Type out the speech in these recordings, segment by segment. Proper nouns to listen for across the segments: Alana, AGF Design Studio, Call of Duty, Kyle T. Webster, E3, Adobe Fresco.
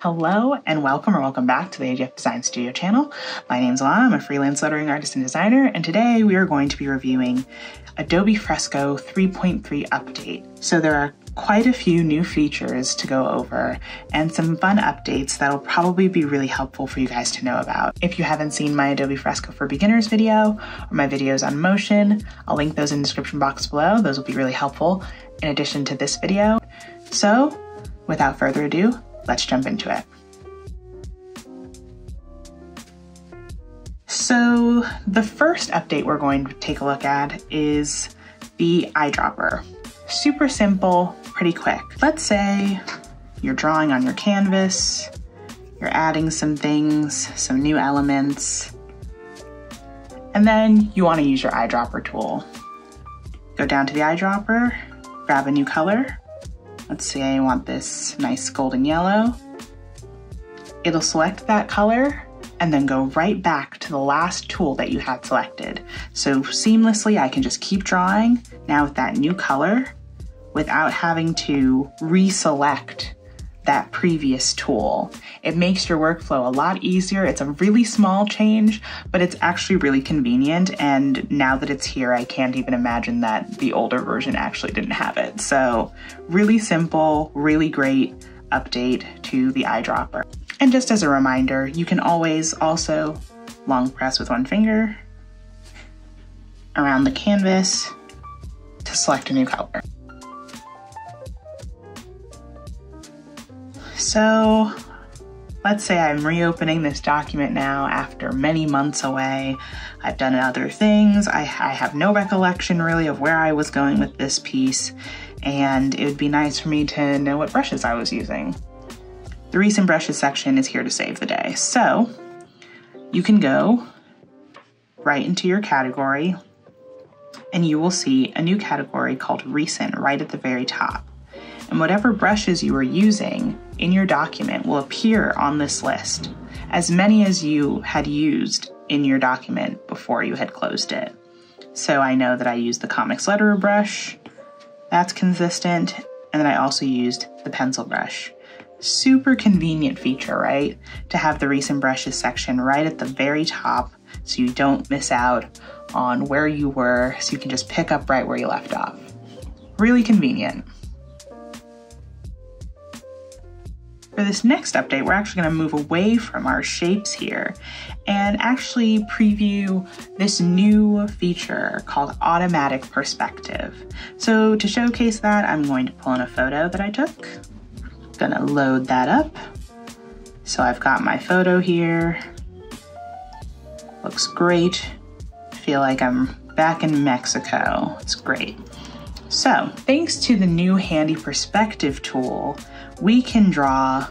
Hello and welcome or welcome back to the AGF Design Studio channel. My name's Alana, I'm a freelance lettering artist and designer, and today we are going to be reviewing Adobe Fresco 3.3 update. So there are quite a few new features to go over and some fun updates that'll probably be really helpful for you guys to know about. If you haven't seen my Adobe Fresco for Beginners video or my videos on Motion, I'll link those in the description box below. Those will be really helpful in addition to this video. So without further ado, let's jump into it. So the first update we're going to take a look at is the eyedropper. Super simple, pretty quick. Let's say you're drawing on your canvas, you're adding some things, some new elements, and then you want to use your eyedropper tool. Go down to the eyedropper, grab a new color. Let's say I want this nice golden yellow. It'll select that color and then go right back to the last tool that you had selected. So seamlessly, I can just keep drawing now with that new color, without having to reselect that previous tool. It makes your workflow a lot easier. It's a really small change, but it's actually really convenient. And now that it's here, I can't even imagine that the older version actually didn't have it. So really simple, really great update to the eyedropper. And just as a reminder, you can always also long press with one finger around the canvas to select a new color. So let's say I'm reopening this document now after many months away. I've done other things. I have no recollection really of where I was going with this piece, and it would be nice for me to know what brushes I was using. The recent brushes section is here to save the day. So you can go right into your category and you will see a new category called Recent right at the very top. And whatever brushes you are using in your document will appear on this list, as many as you had used in your document before you had closed it. So I know that I used the Comics Letterer brush, that's consistent, and then I also used the pencil brush. Super convenient feature, right? To have the recent brushes section right at the very top so you don't miss out on where you were, so you can just pick up right where you left off. Really convenient. For this next update, we're actually going to move away from our shapes here and actually preview this new feature called automatic perspective. So to showcase that, I'm going to pull in a photo that I took. I'm going to load that up. So I've got my photo here. Looks great. I feel like I'm back in Mexico. It's great. So thanks to the new handy perspective tool, we can draw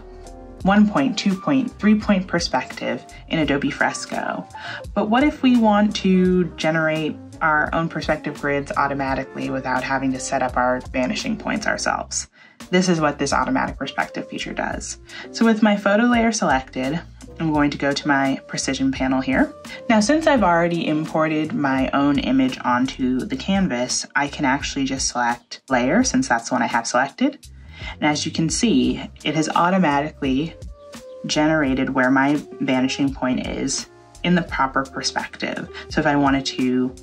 1 point, 2 point, 3 point perspective in Adobe Fresco. But what if we want to generate our own perspective grids automatically without having to set up our vanishing points ourselves? This is what this automatic perspective feature does. So with my photo layer selected, I'm going to go to my precision panel here. Now, since I've already imported my own image onto the canvas, I can actually just select layer, since that's the one I have selected. And as you can see, it has automatically generated where my vanishing point is in the proper perspective. So if I wanted to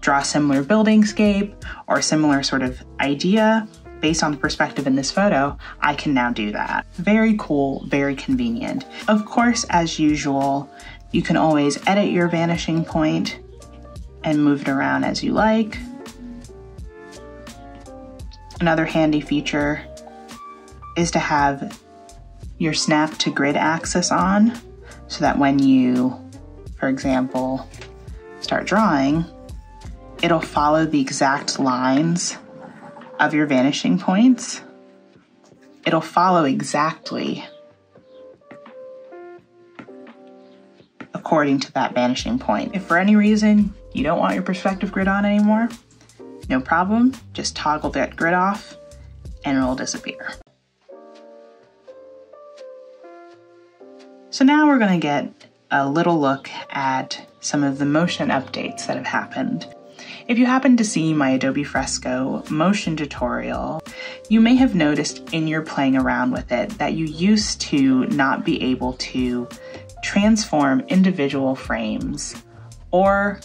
draw a similar buildingscape or a similar sort of idea based on the perspective in this photo, I can now do that. Very cool, very convenient. Of course, as usual, you can always edit your vanishing point and move it around as you like. Another handy feature is to have your snap to grid axis on, so that when you, for example, start drawing, it'll follow the exact lines of your vanishing points. It'll follow exactly according to that vanishing point. If for any reason you don't want your perspective grid on anymore, no problem, just toggle that grid off and it'll disappear. So now we're going to get a little look at some of the motion updates that have happened. If you happen to see my Adobe Fresco motion tutorial, you may have noticed in your playing around with it that you used to not be able to transform individual frames or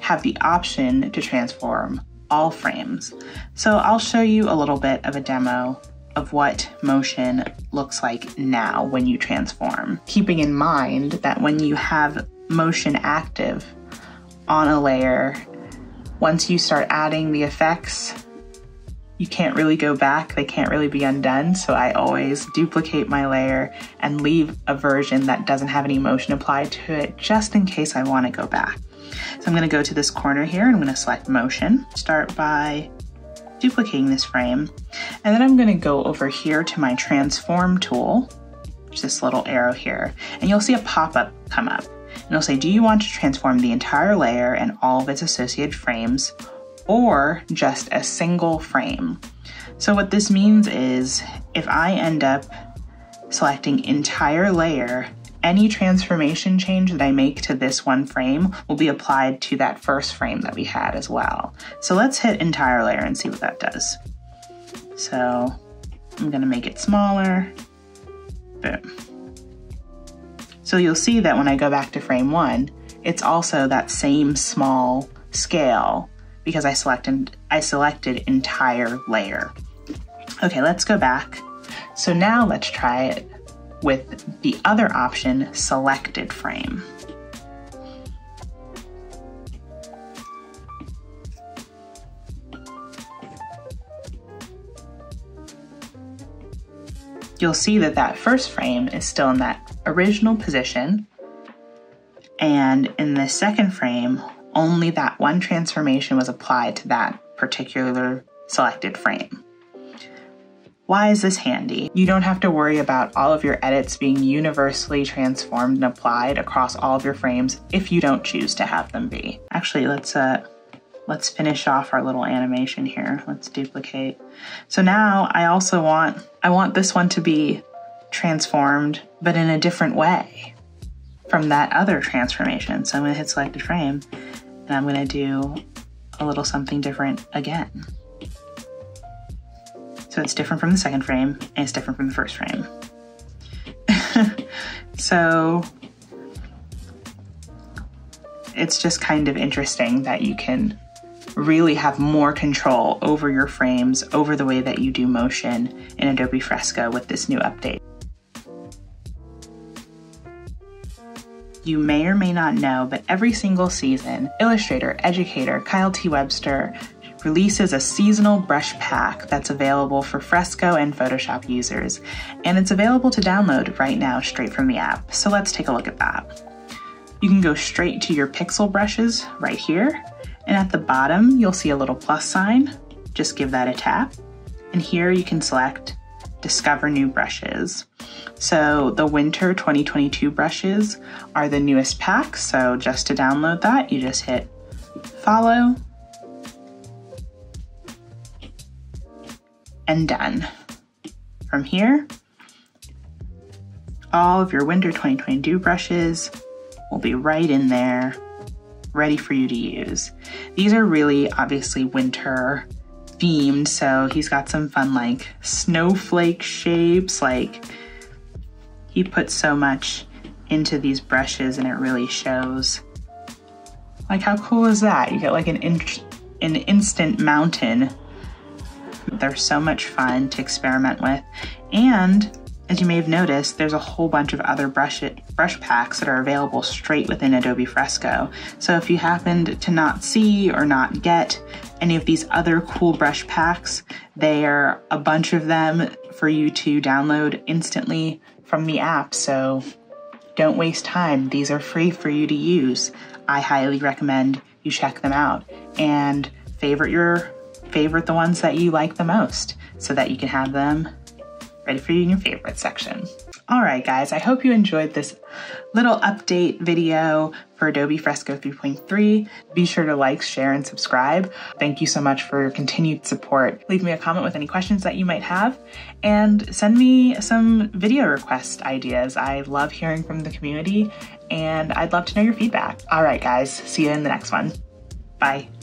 have the option to transform all frames. So I'll show you a little bit of a demo of what motion looks like now when you transform, keeping in mind that when you have motion active on a layer, once you start adding the effects, you can't really go back, they can't really be undone. So I always duplicate my layer and leave a version that doesn't have any motion applied to it just in case I want to go back. So I'm going to go to this corner here, I'm going to select motion, start by duplicating this frame, and then I'm going to go over here to my transform tool, which is this little arrow here, and you'll see a pop-up come up. And it'll say, do you want to transform the entire layer and all of its associated frames, or just a single frame? So what this means is if I end up selecting entire layer, any transformation change that I make to this one frame will be applied to that first frame that we had as well. So let's hit entire layer and see what that does. So I'm gonna make it smaller. Boom. So you'll see that when I go back to frame one, it's also that same small scale because I selected entire layer. Okay, let's go back. So now let's try it with the other option, selected frame. You'll see that that first frame is still in that original position, and in the second frame, only that one transformation was applied to that particular selected frame. Why is this handy? You don't have to worry about all of your edits being universally transformed and applied across all of your frames if you don't choose to have them be. Actually, let's finish off our little animation here. Let's duplicate. So now I also want this one to be transformed, but in a different way from that other transformation. So I'm gonna hit selected frame and I'm gonna do a little something different again. So it's different from the second frame and it's different from the first frame. So it's just kind of interesting that you can really have more control over your frames, over the way that you do motion in Adobe Fresco with this new update. You may or may not know, but every single season, illustrator, educator, Kyle T. Webster releases a seasonal brush pack that's available for Fresco and Photoshop users, and it's available to download right now straight from the app. So let's take a look at that. You can go straight to your pixel brushes right here, and at the bottom, you'll see a little plus sign. Just give that a tap. And here you can select Discover New Brushes. So the Winter 2022 brushes are the newest pack. So just to download that, you just hit Follow and Done. From here, all of your Winter 2022 brushes will be right in there, ready for you to use. These are really obviously winter themed, so he's got some fun like snowflake shapes, like he puts so much into these brushes and it really shows. Like how cool is that? You get like an instant mountain. They're so much fun to experiment with, and as you may have noticed, there's a whole bunch of other brush packs that are available straight within Adobe Fresco. So if you happened to not see or not get any of these other cool brush packs, there are a bunch of them for you to download instantly from the app. So don't waste time. These are free for you to use. I highly recommend you check them out and favorite the ones that you like the most so that you can have them ready for you in your favorite section. All right, guys, I hope you enjoyed this little update video for Adobe Fresco 3.3. Be sure to like, share, and subscribe. Thank you so much for your continued support. Leave me a comment with any questions that you might have and send me some video request ideas. I love hearing from the community and I'd love to know your feedback. All right, guys, see you in the next one. Bye.